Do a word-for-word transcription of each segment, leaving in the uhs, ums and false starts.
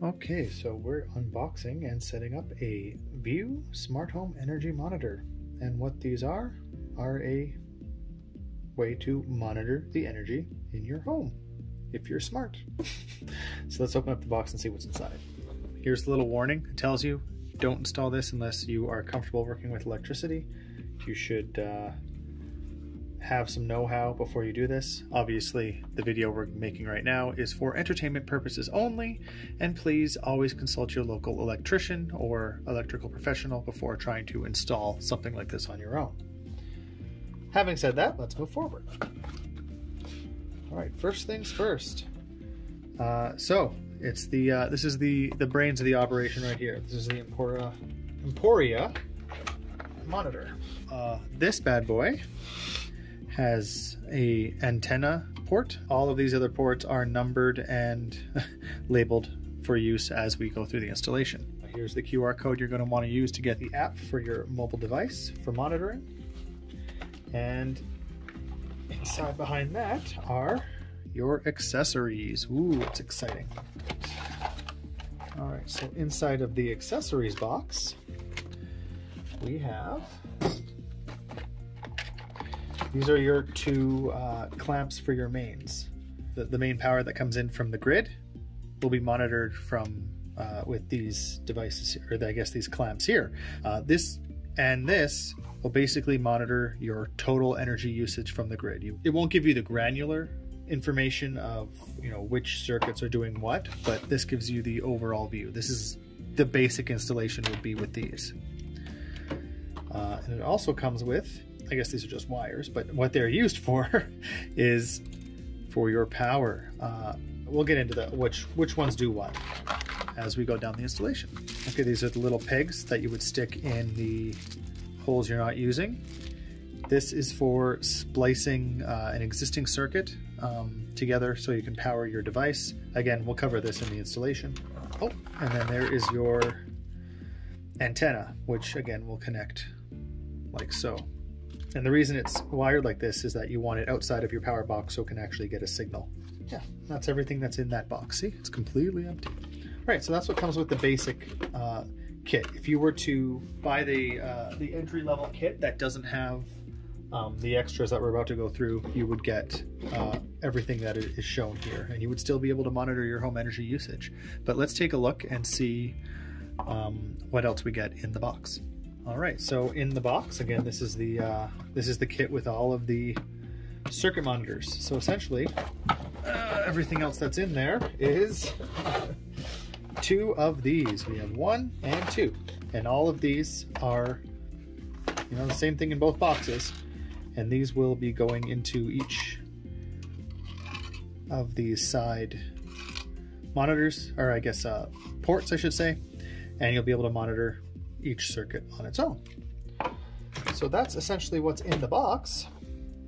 Okay, so we're unboxing and setting up a Vue Smart Home Energy Monitor. And what these are, are a way to monitor the energy in your home, if you're smart. So let's open up the box and see what's inside. Here's the little warning. It tells you, don't install this unless you are comfortable working with electricity. You should uh, have some know-how before you do this. Obviously, the video we're making right now is for entertainment purposes only, and please always consult your local electrician or electrical professional before trying to install something like this on your own. Having said that, let's move forward. All right, first things first. Uh, so it's the uh, this is the the brains of the operation right here. This is the Emporia Emporia monitor. Uh, this bad boy has a antenna port. All of these other ports are numbered and labeled for use as we go through the installation. Here's the Q R code you're going to want to use to get the app for your mobile device for monitoring. And inside behind that are your accessories. Ooh, it's exciting. All right, so inside of the accessories box, we have these are your two uh, clamps for your mains. The, the main power that comes in from the grid will be monitored from uh, with these devices, or I guess these clamps here. Uh, this and this will basically monitor your total energy usage from the grid. You, it won't give you the granular information of you know which circuits are doing what, but this gives you the overall view. This is the basic installation would be with these. Uh, and it also comes with, I guess these are just wires, but what they're used for is for your power. Uh, we'll get into that, which, which ones do what as we go down the installation. Okay, these are the little pegs that you would stick in the holes you're not using. This is for splicing uh, an existing circuit um, together so you can power your device. Again, we'll cover this in the installation. Oh, and then there is your antenna, which again will connect like so. And the reason it's wired like this is that you want it outside of your power box so it can actually get a signal. Yeah, that's everything that's in that box. See, it's completely empty. All right, so that's what comes with the basic uh, kit. If you were to buy the, uh, the entry-level kit that doesn't have um, the extras that we're about to go through, you would get uh, everything that is shown here, and you would still be able to monitor your home energy usage. But let's take a look and see um, what else we get in the box. All right, so in the box, again, this is the uh, this is the kit with all of the circuit monitors. So essentially, uh, everything else that's in there is two of these. We have one and two, and all of these are, you know, the same thing in both boxes, and these will be going into each of these side monitors, or I guess uh, ports, I should say, and you'll be able to monitor each circuit on its own. So that's essentially what's in the box.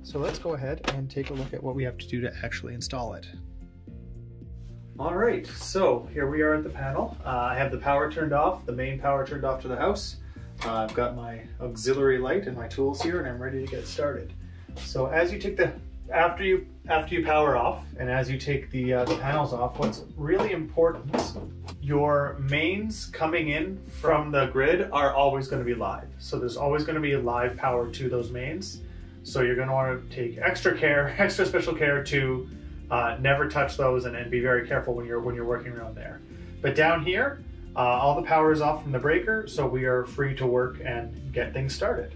So let's go ahead and take a look at what we have to do to actually install it. All right, so here we are at the panel. Uh, I have the power turned off, the main power turned off to the house. Uh, I've got my auxiliary light and my tools here, and I'm ready to get started. So as you take the, after you, after you power off, and as you take the, uh, the panels off, what's really important, your mains coming in from the grid are always going to be live. So there's always going to be live power to those mains. So you're going to want to take extra care, extra special care to uh, never touch those, and, and be very careful when you're when you're working around there. But down here, uh, all the power is off from the breaker, so we are free to work and get things started.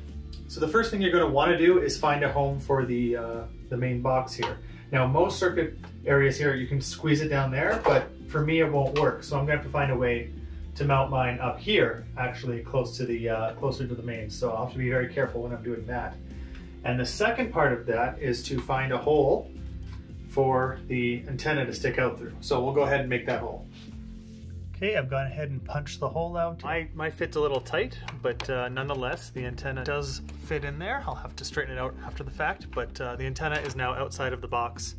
So the first thing you're going to want to do is find a home for the uh, the main box here. Now, most circuit areas here, you can squeeze it down there, but for me, it won't work. So I'm gonna have to find a way to mount mine up here, actually close to the, uh, closer to the main. So I'll have to be very careful when I'm doing that. And the second part of that is to find a hole for the antenna to stick out through. So we'll go ahead and make that hole. Okay, I've gone ahead and punched the hole out. My, my fit's a little tight, but uh, nonetheless, the antenna does fit in there. I'll have to straighten it out after the fact, but uh, the antenna is now outside of the box,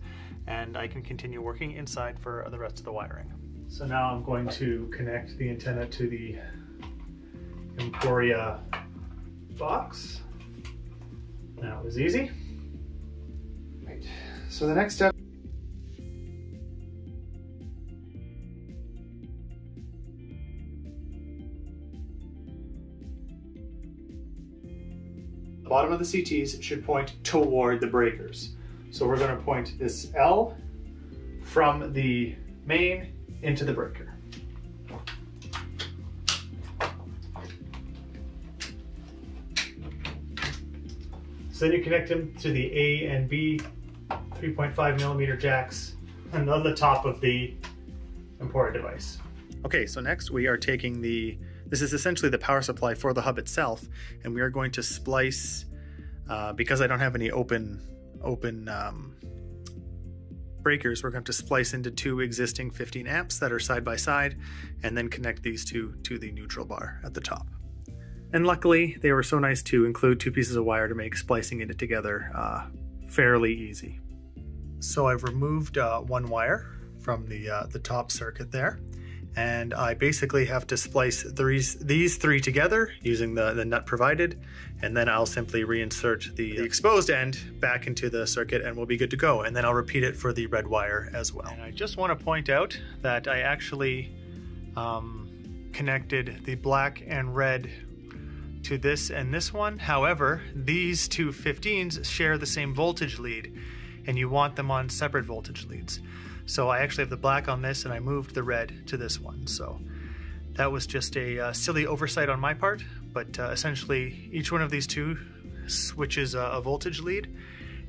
and I can continue working inside for the rest of the wiring. So now I'm going to connect the antenna to the Emporia box. That was easy. Right. So the next step the bottom of the C Ts should point toward the breakers. So we're going to point this L from the main into the breaker. So then you connect them to the A and B three point five millimeter jacks and on the top of the Emporia device. Okay, so next we are taking the, this is essentially the power supply for the hub itself, and we are going to splice, uh, because I don't have any open, open um, breakers, we're going to splice into two existing fifteen amps that are side by side, and then connect these two to the neutral bar at the top. And luckily, they were so nice to include two pieces of wire to make splicing it together uh, fairly easy. So I've removed uh, one wire from the, uh, the top circuit there, and I basically have to splice these, these three together using the, the nut provided, and then I'll simply reinsert the, the exposed end back into the circuit and we'll be good to go. And then I'll repeat it for the red wire as well. And I just want to point out that I actually um, connected the black and red to this and this one. However, these two fifteens share the same voltage lead, and you want them on separate voltage leads. So I actually have the black on this and I moved the red to this one. So that was just a uh, silly oversight on my part, but uh, essentially each one of these two switches a, a voltage lead,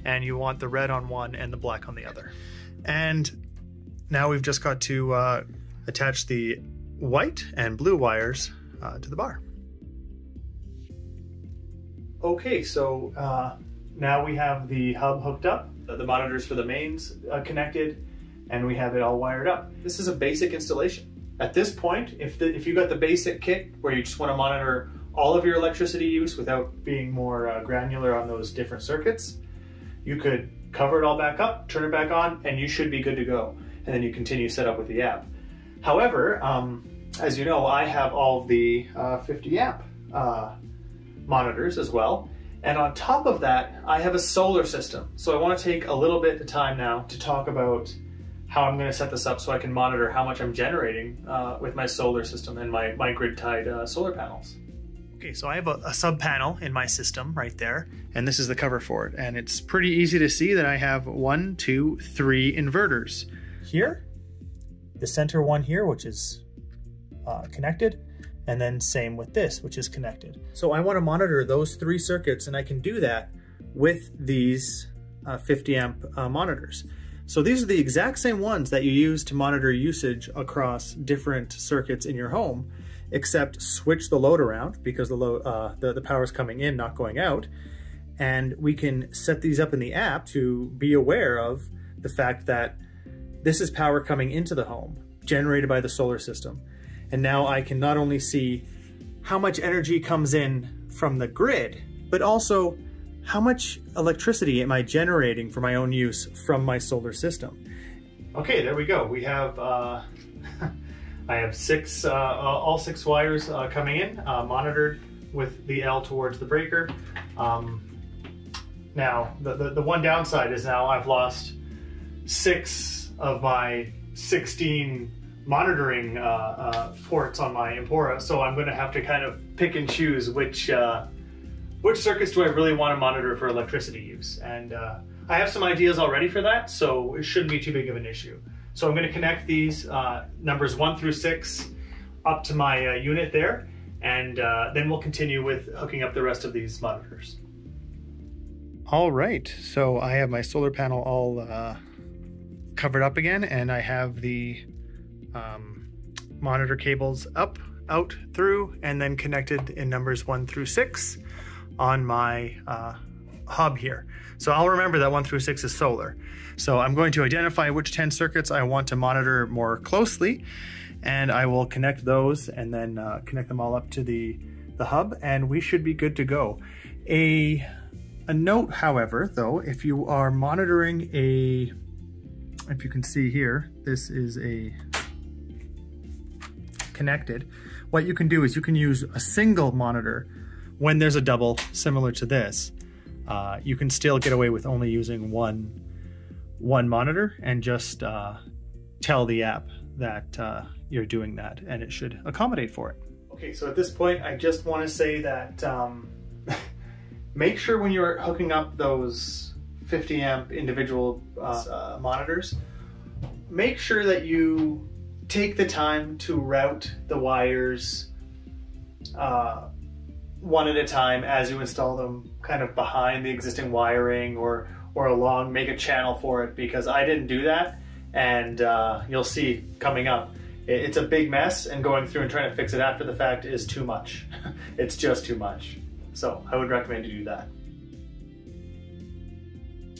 and you want the red on one and the black on the other. And now we've just got to uh, attach the white and blue wires uh, to the bar. Okay, so uh, now we have the hub hooked up, the monitors for the mains uh, connected, and we have it all wired up. This is a basic installation. At this point, if, the, if you got the basic kit where you just want to monitor all of your electricity use without being more uh, granular on those different circuits, you could cover it all back up, turn it back on, and you should be good to go. And then you continue setup with the app. However, um, as you know, I have all of the uh, fifty amp uh, monitors as well. And on top of that, I have a solar system. So I want to take a little bit of time now to talk about how I'm going to set this up so I can monitor how much I'm generating uh, with my solar system and my, my grid-tied uh, solar panels. Okay, so I have a, a sub panel in my system right there, and this is the cover for it. And it's pretty easy to see that I have one, two, three inverters. Here, the center one here, which is uh, connected, and then same with this, which is connected. So I want to monitor those three circuits, and I can do that with these uh, fifty amp uh, monitors. So these are the exact same ones that you use to monitor usage across different circuits in your home, except switch the load around because the, load, uh, the, the power is coming in, not going out. And we can set these up in the app to be aware of the fact that this is power coming into the home, generated by the solar system. And now I can not only see how much energy comes in from the grid, but also how much electricity am I generating for my own use from my solar system? Okay, there we go. We have, uh, I have six, uh, all six wires uh, coming in, uh, monitored with the L towards the breaker. Um, now, the, the, the one downside is now I've lost six of my sixteen monitoring uh, uh, ports on my Emporia, so I'm gonna have to kind of pick and choose which, uh, Which circuits do I really want to monitor for electricity use? And uh, I have some ideas already for that, so it shouldn't be too big of an issue. So I'm going to connect these uh, numbers one through six up to my uh, unit there, and uh, then we'll continue with hooking up the rest of these monitors. All right, so I have my solar panel all uh, covered up again, and I have the um, monitor cables up, out, through, and then connected in numbers one through six on my uh, hub here. So I'll remember that one through six is solar. So I'm going to identify which ten circuits I want to monitor more closely, and I will connect those and then uh, connect them all up to the, the hub, and we should be good to go. A, a note, however, though, if you are monitoring a, if you can see here, this is a connected. What you can do is you can use a single monitor when there's a double similar to this. Uh, you can still get away with only using one, one monitor, and just uh, tell the app that uh, you're doing that, and it should accommodate for it. Okay, so at this point, I just want to say that um, make sure when you're hooking up those fifty amp individual uh, monitors, make sure that you take the time to route the wires uh, one at a time as you install them, kind of behind the existing wiring or or along, make a channel for it, because I didn't do that, and uh, you'll see coming up. It's a big mess, and going through and trying to fix it after the fact is too much. It's just too much. So I would recommend you do that.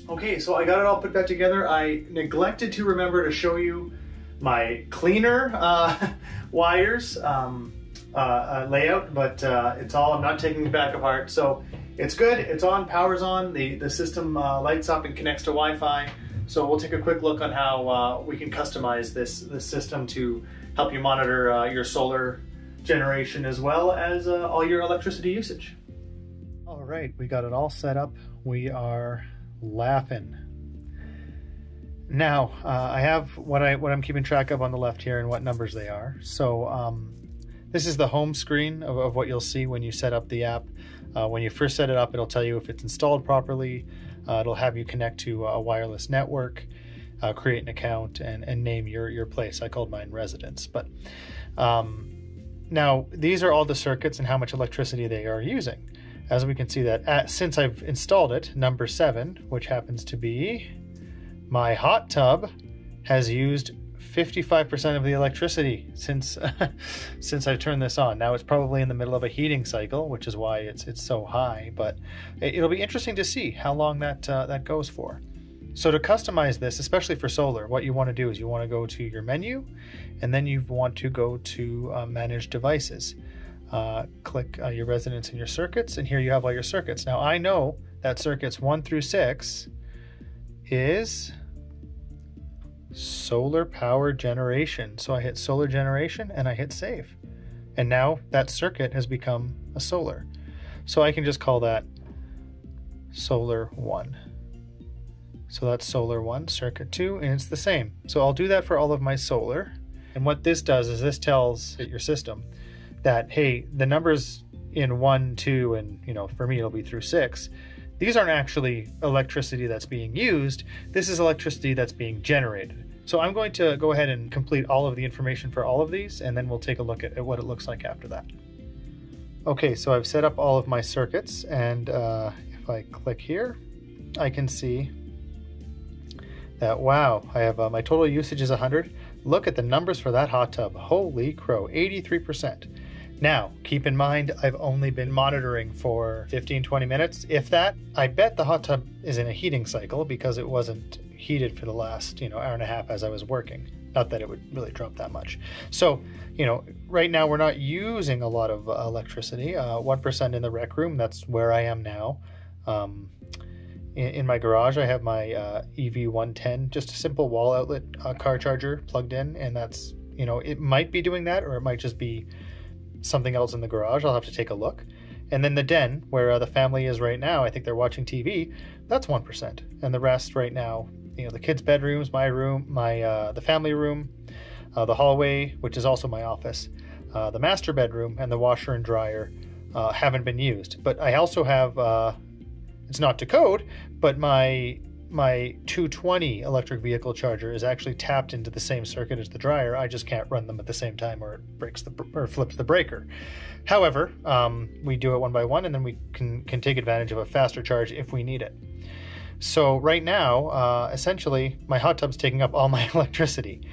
Okay, so I got it all put back together. I neglected to remember to show you my cleaner uh, wires um, uh, uh, layout, but uh, it's all, I'm not taking it back apart. So it's good, it's on, power's on, the, the system uh, lights up and connects to Wi-Fi. So we'll take a quick look on how uh, we can customize this, this system to help you monitor uh, your solar generation as well as uh, all your electricity usage. All right, we got it all set up. We are laughing. Now, uh, I have what, I, what I'm keeping track of on the left here and what numbers they are. So um, this is the home screen of, of what you'll see when you set up the app. Uh, when you first set it up, it'll tell you if it's installed properly. Uh, it'll have you connect to a wireless network, uh, create an account, and, and name your, your place. I called mine residence. But um, now these are all the circuits and how much electricity they are using. As we can see that at, since I've installed it, number seven, which happens to be my hot tub, has used fifty-five percent of the electricity since since I turned this on. Now it's probably in the middle of a heating cycle, which is why it's it's so high, but it'll be interesting to see how long that uh, that goes for. So to customize this, especially for solar, what you want to do is you want to go to your menu, and then you want to go to uh, manage devices. Uh, click uh, your residence and your circuits, and here you have all your circuits. Now I know that circuits one through six is solar power generation. So I hit solar generation and I hit save. And now that circuit has become a solar. So I can just call that solar one. So that's solar one, circuit two, and it's the same. So I'll do that for all of my solar. And what this does is this tells your system that, hey, the numbers in one, two, and you know, for me, it'll be through six. These aren't actually electricity that's being used. This is electricity that's being generated. So I'm going to go ahead and complete all of the information for all of these, and then we'll take a look at, at what it looks like after that. Okay, so I've set up all of my circuits, and uh, if I click here, I can see that, wow, I have uh, my total usage is one hundred. Look at the numbers for that hot tub. Holy crow, eighty-three percent. Now, keep in mind, I've only been monitoring for fifteen to twenty minutes, if that. I bet the hot tub is in a heating cycle because it wasn't heated for the last, you know, hour and a half as I was working. Not that it would really drop that much. So, you know, right now we're not using a lot of electricity. Uh, one percent in the rec room, that's where I am now. Um, in, in my garage, I have my uh, E V one ten, just a simple wall outlet uh, car charger plugged in, and that's, you know, it might be doing that, or it might just be something else in the garage. I'll have to take a look. And then the den, where uh, the family is right now, I think they're watching T V, that's one percent. And the rest right now, you know, the kids' bedrooms, my room, my uh, the family room, uh, the hallway, which is also my office, uh, the master bedroom, and the washer and dryer uh, haven't been used. But I also have, uh, it's not to code, but my my two twenty electric vehicle charger is actually tapped into the same circuit as the dryer. I just can't run them at the same time, or it breaks the or flips the breaker. However, um, we do it one by one, and then we can can take advantage of a faster charge if we need it. So right now, uh, essentially, my hot tub's taking up all my electricity,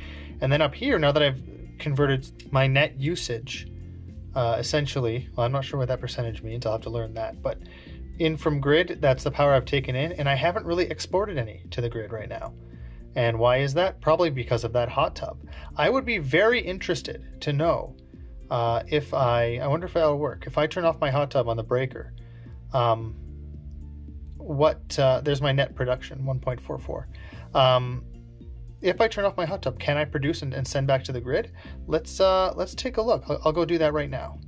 and then up here, now that I've converted my net usage, uh, essentially, well, I'm not sure what that percentage means. I'll have to learn that, but. In from grid, that's the power I've taken in, and I haven't really exported any to the grid right now. And why is that? Probably because of that hot tub. I would be very interested to know uh, if I, I wonder if that'll work. If I turn off my hot tub on the breaker, um, what, uh, there's my net production, one point four four. Um, if I turn off my hot tub, can I produce and, and send back to the grid? Let's, uh, let's take a look. I'll, I'll go do that right now.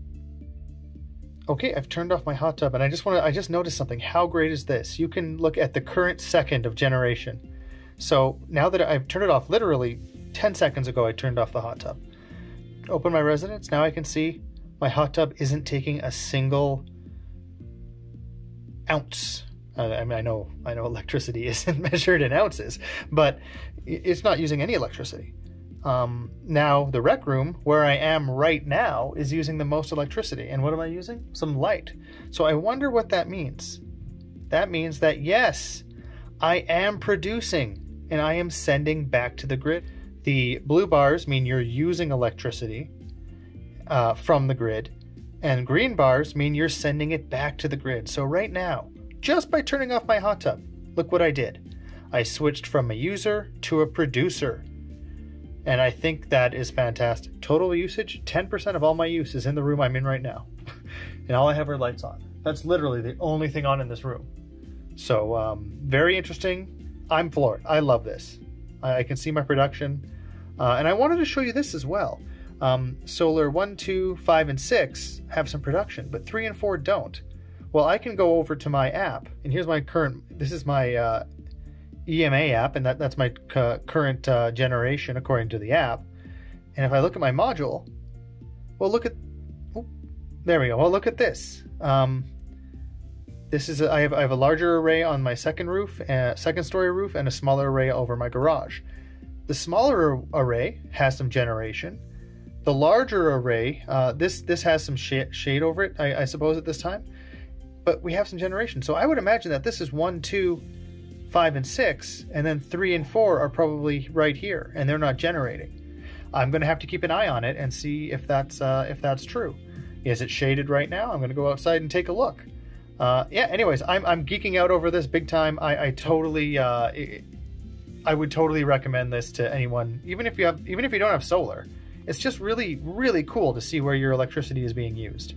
Okay, I've turned off my hot tub, and I just want to, I just noticed something. How great is this? You can look at the current second of generation. So now that I've turned it off, literally ten seconds ago, I turned off the hot tub. Open my residence. Now I can see my hot tub isn't taking a single ounce. Uh, I mean, I know, I know electricity isn't measured in ounces, but it's not using any electricity. Um, now the rec room where I am right now is using the most electricity. And what am I using? Some light. So I wonder what that means. That means that yes, I am producing and I am sending back to the grid. The blue bars mean you're using electricity uh, from the grid, and green bars mean you're sending it back to the grid. So right now, just by turning off my hot tub, look what I did. I switched from a user to a producer. And I think that is fantastic. Total usage, ten percent of all my use is in the room I'm in right now. And all I have are lights on. That's literally the only thing on in this room. So um, very interesting. I'm floored. I love this. I, I can see my production. Uh, and I wanted to show you this as well. Um, solar one, two, five, and six have some production, but three and four don't. Well, I can go over to my app, and here's my current, this is my uh, E M A app, and that, that's my current uh, generation according to the app. And if I look at my module, well, look at, oh, there we go. Well, look at this. Um, this is, a, I, have, I have a larger array on my second roof, uh, second story roof, and a smaller array over my garage. The smaller array has some generation. The larger array, uh, this, this has some sh shade over it, I, I suppose at this time. But we have some generation. So I would imagine that this is one, two, five, and six, and then three and four are probably right here, and they're not generating. I'm gonna have to keep an eye on it and see if that's, uh, if that's true. Is it shaded right now? I'm gonna go outside and take a look. Uh, yeah, anyways, I'm, I'm geeking out over this big time. I, I totally, uh, it, I would totally recommend this to anyone, even if you have, even if you don't have solar. It's just really, really cool to see where your electricity is being used.